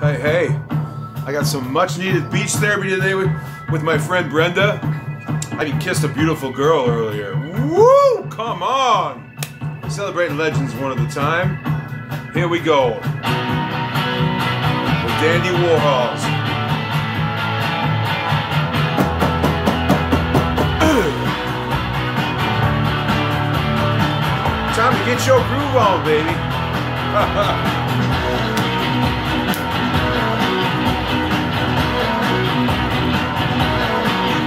Hey, I got some much needed beach therapy today with my friend Brenda. I kissed a beautiful girl earlier. Woo, come on! Celebrating legends one at a time. Here we go. The Dandy Warhols. Time to get your groove on, baby.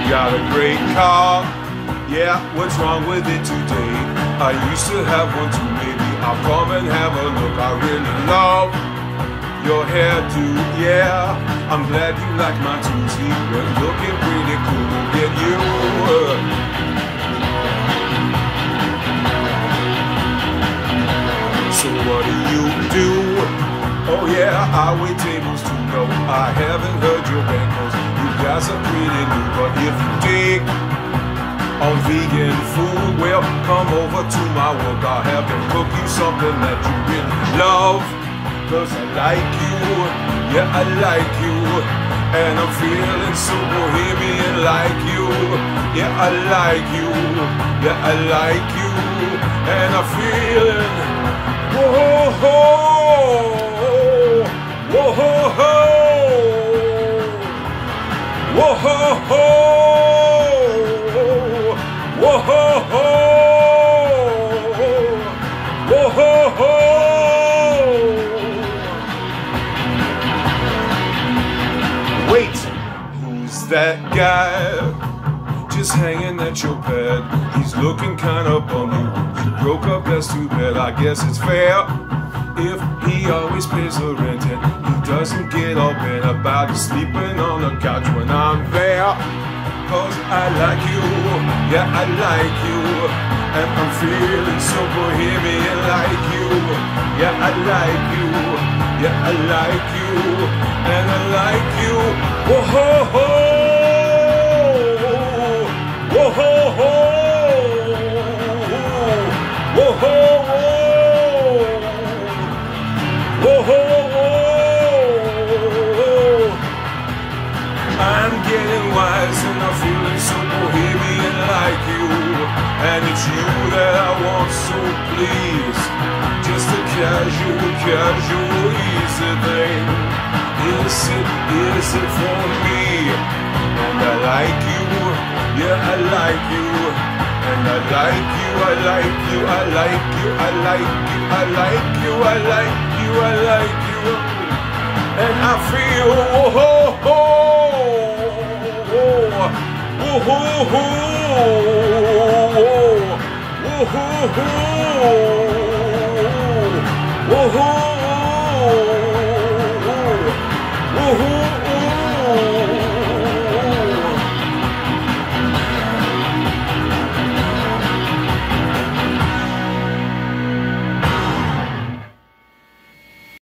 Got a great car, yeah, what's wrong with it today? I used to have one too, maybe I'll come and have a look. I really love your hairdo, yeah, I'm glad you like my tutu. You're looking pretty cool, get you. So what do you do? Oh yeah, I wait tables to know. I haven't heard your bangles. Guys are pretty new, but if you dig on vegan food, well, come over to my work. I'll have to cook you something that you really love, cause I like you, yeah, I like you, and I'm feeling so bohemian like you, yeah, I like you, yeah, I like you, and I'm feeling, whoa, whoa, whoa, whoa. Whoa ho ho, whoa ho ho, whoa ho ho. Wait, who's that guy just hanging at your bed? He's looking kind of bummed. You broke up, that's too bad. I guess it's fair if he always pays the rent and he doesn't get all bent about sleeping on the couch when I'm there. Cause I like you, yeah, I like you, and I'm feeling so bohemian like you, yeah, I like you, yeah, I like you, and I like you. Whoa ho ho, whoa ho ho, whoa ho. I'm getting wise and I'm feeling so bohemian like you, and it's you that I want, so please, just a casual, easy thing. Is it for me? And I like you, yeah, I like you, and I like you, I like you, I like you, I like you, I like you, I like you, I like you, and I feel whoa. Whoa, whoa, whoa, whoa, whoa, whoa, whoa.